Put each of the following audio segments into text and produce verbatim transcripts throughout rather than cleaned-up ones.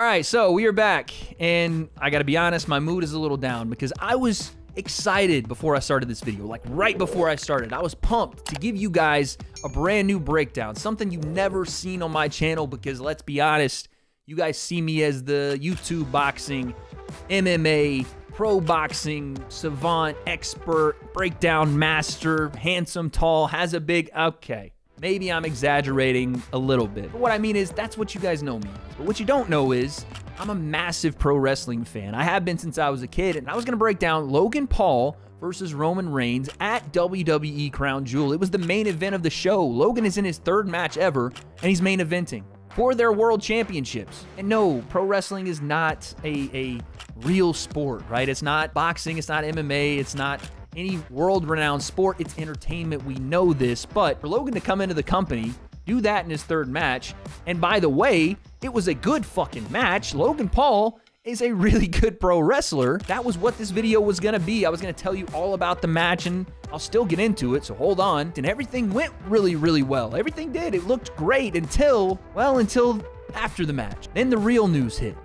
All right, so we are back, and I gotta be honest, my mood is a little down because I was excited before I started this video. Like right before I started, I was pumped to give you guys a brand new breakdown, something you've never seen on my channel because let's be honest, you guys see me as the YouTube boxing, M M A, pro boxing, savant, expert, breakdown master, handsome, tall, has a big, okay. Maybe I'm exaggerating a little bit. But what I mean is that's what you guys know me. But what you don't know is I'm a massive pro wrestling fan. I have been since I was a kid, and I was gonna break down Logan Paul versus Roman Reigns at W W E Crown Jewel. It was the main event of the show. Logan is in his third match ever, and he's main eventing for their world championships. And no, pro wrestling is not a, a real sport, right? It's not boxing, it's not M M A, it's not any world-renowned sport. It's entertainment, we know this, but for Logan to come into the company, do that in his third match, and by the way, it was a good fucking match. Logan Paul is a really good pro wrestler. That was what this video was gonna be. I was gonna tell you all about the match, and I'll still get into it, so hold on. And everything went really, really well. Everything did, it looked great until, well, until after the match. Then the real news hit.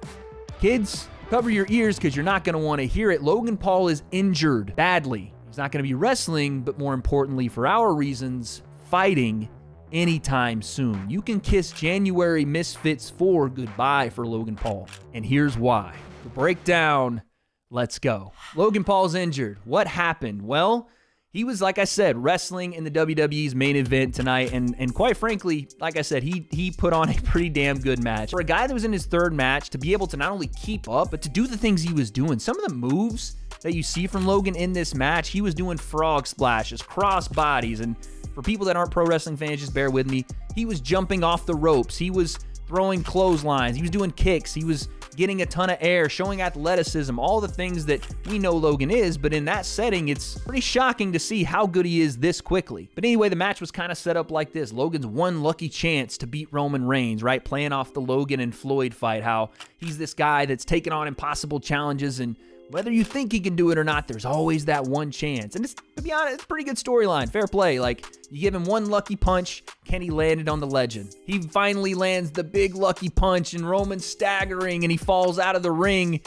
Kids, cover your ears because you're not gonna wanna hear it. Logan Paul is injured badly. He's not going to be wrestling, but more importantly for our reasons, fighting anytime soon. You can kiss January Misfits four goodbye for Logan Paul. And here's why. The breakdown, let's go. Logan Paul's injured. What happened? Well, he was, like I said, wrestling in the W W E's main event tonight. And, and quite frankly, like I said, he, he put on a pretty damn good match. For a guy that was in his third match, to be able to not only keep up, but to do the things he was doing. Some of the moves that you see from Logan in this match, he was doing frog splashes, cross bodies, and for people that aren't pro wrestling fans, just bear with me, he was jumping off the ropes, he was throwing clotheslines, he was doing kicks, he was getting a ton of air, showing athleticism, all the things that we know Logan is, but in that setting, it's pretty shocking to see how good he is this quickly. But anyway, the match was kind of set up like this. Logan's one lucky chance to beat Roman Reigns, right? Playing off the Logan and Floyd fight, how he's this guy that's taking on impossible challenges, and whether you think he can do it or not, there's always that one chance. And it's, to be honest, it's a pretty good storyline. Fair play. Like, you give him one lucky punch, Kenny landed on the legend. He finally lands the big lucky punch, and Roman's staggering, and he falls out of the ring.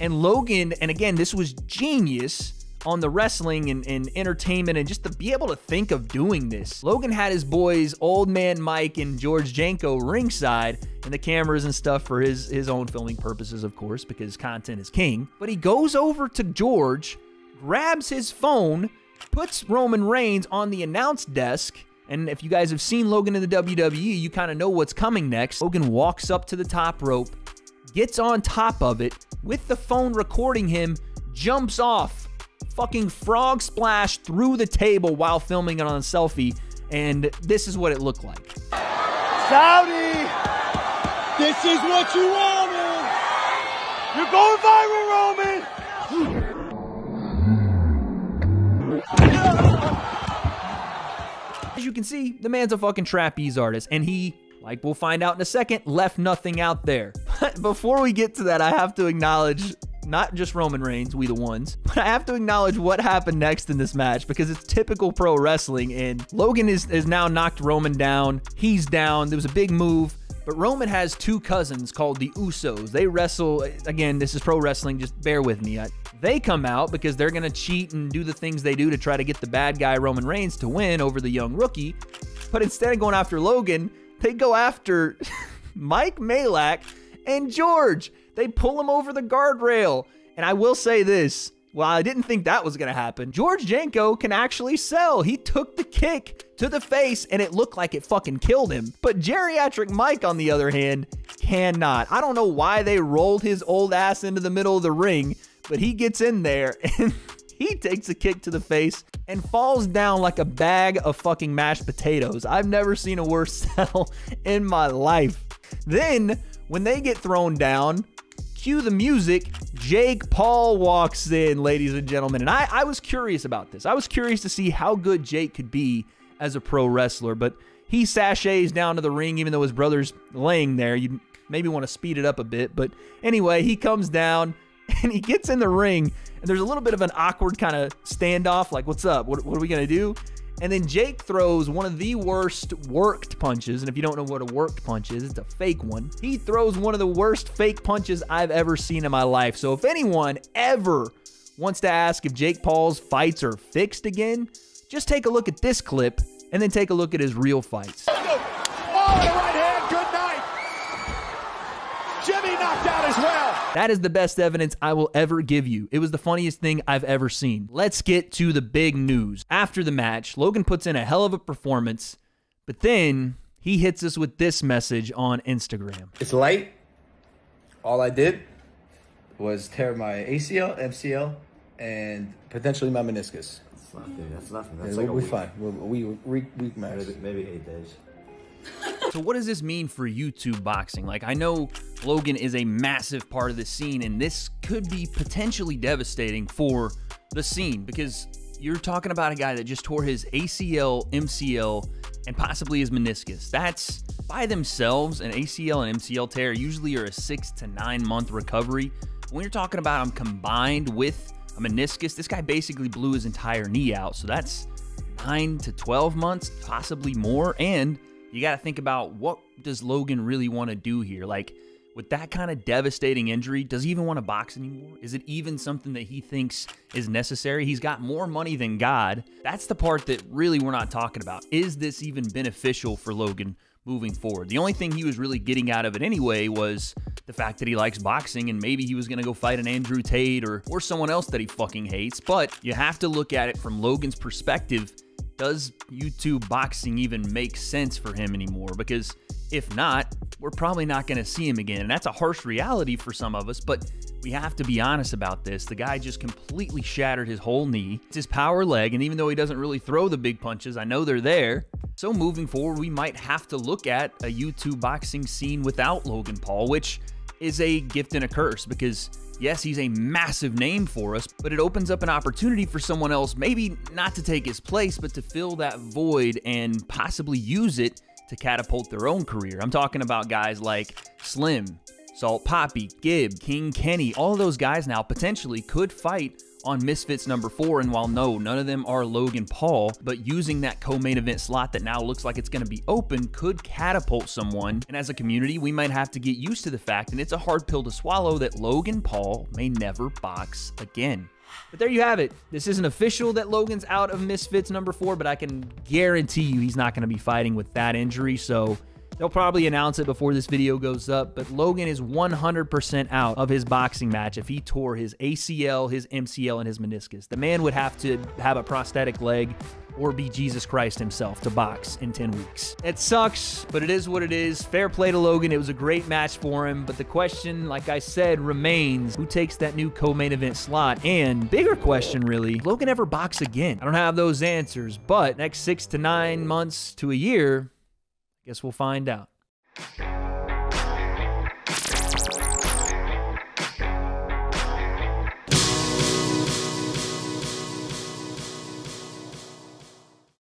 And Logan, and again, this was genius on the wrestling and, and entertainment, and just to be able to think of doing this. Logan had his boys, Old Man Mike and George Janko, ringside, and the cameras and stuff for his, his own filming purposes, of course, because content is king. But he goes over to George, grabs his phone, puts Roman Reigns on the announce desk, and if you guys have seen Logan in the W W E, you kind of know what's coming next. Logan walks up to the top rope, gets on top of it, with the phone recording him, jumps off, fucking frog splash through the table while filming it on a selfie, and this is what it looked like. Saudi, this is what you wanted. You're going viral, Roman. As you can see, the man's a fucking trapeze artist, and he, like we'll find out in a second, left nothing out there. But before we get to that, I have to acknowledge not just Roman Reigns, we the ones, but I have to acknowledge what happened next in this match because it's typical pro wrestling, and Logan is, is now knocked Roman down. He's down. There was a big move, but Roman has two cousins called the Usos. They wrestle. Again, this is pro wrestling. Just bear with me. I, they come out because they're going to cheat and do the things they do to try to get the bad guy Roman Reigns to win over the young rookie. But instead of going after Logan, they go after Mike Malak and George. They pull him over the guardrail. And I will say this, while I didn't think that was going to happen, George Janko can actually sell. He took the kick to the face, and it looked like it fucking killed him. But Geriatric Mike, on the other hand, cannot. I don't know why they rolled his old ass into the middle of the ring, but he gets in there, and he takes a kick to the face and falls down like a bag of fucking mashed potatoes. I've never seen a worse sell in my life. Then, when they get thrown down, cue the music, Jake Paul walks in, ladies and gentlemen. And I, I was curious about this. I was curious to see how good Jake could be as a pro wrestler, but he sashays down to the ring even though his brother's laying there. You maybe want to speed it up a bit, but anyway, he comes down and he gets in the ring, and there's a little bit of an awkward kind of standoff, like, what's up? What, what are we going to do? And then Jake throws one of the worst worked punches. And if you don't know what a worked punch is, it's a fake one. He throws one of the worst fake punches I've ever seen in my life. So if anyone ever wants to ask if Jake Paul's fights are fixed again, just take a look at this clip and then take a look at his real fights. Oh, the right hand, good night. Jimmy knocked out as well. That is the best evidence I will ever give you. It was the funniest thing I've ever seen. Let's get to the big news. After the match, Logan puts in a hell of a performance, but then he hits us with this message on Instagram. It's late. All I did was tear my A C L, M C L, and potentially my meniscus. That's nothing. That's nothing. That's yeah, like we're week. fine. We're, we week, week max. Maybe, maybe eight days. So what does this mean for YouTube boxing? Like, I know Logan is a massive part of the scene, and this could be potentially devastating for the scene because you're talking about a guy that just tore his A C L, M C L, and possibly his meniscus. That's by themselves. An A C L and M C L tear usually are a six to nine month recovery. When you're talking about them combined with a meniscus, this guy basically blew his entire knee out. So that's nine to twelve months, possibly more. And you got to think about, what does Logan really want to do here? Like, with that kind of devastating injury, does he even want to box anymore? Is it even something that he thinks is necessary? He's got more money than God. That's the part that really we're not talking about. Is this even beneficial for Logan moving forward? The only thing he was really getting out of it anyway was the fact that he likes boxing, and maybe he was going to go fight an Andrew Tate or, or someone else that he fucking hates. But you have to look at it from Logan's perspective. Does YouTube boxing even make sense for him anymore? Because if not, we're probably not going to see him again. And that's a harsh reality for some of us, but we have to be honest about this. The guy just completely shattered his whole knee. It's his power leg, and even though he doesn't really throw the big punches, I know they're there. So moving forward, we might have to look at a YouTube boxing scene without Logan Paul, which is a gift and a curse because, yes, he's a massive name for us, but it opens up an opportunity for someone else, maybe not to take his place, but to fill that void and possibly use it to catapult their own career. I'm talking about guys like Slim, Salt Poppy, Gib, King Kenny. All those guys now potentially could fight on Misfits number four, and while no, none of them are Logan Paul, but using that co-main event slot that now looks like it's gonna be open could catapult someone. And as a community, we might have to get used to the fact, and it's a hard pill to swallow, that Logan Paul may never box again. But there you have it. This isn't official that Logan's out of Misfits number four, but I can guarantee you he's not gonna be fighting with that injury, so they'll probably announce it before this video goes up, but Logan is one hundred percent out of his boxing match if he tore his A C L, his M C L, and his meniscus. The man would have to have a prosthetic leg or be Jesus Christ himself to box in ten weeks. It sucks, but it is what it is. Fair play to Logan. It was a great match for him, but the question, like I said, remains, who takes that new co-main event slot? And bigger question, really, Logan ever box again? I don't have those answers, but next six to nine months to a year, guess we'll find out.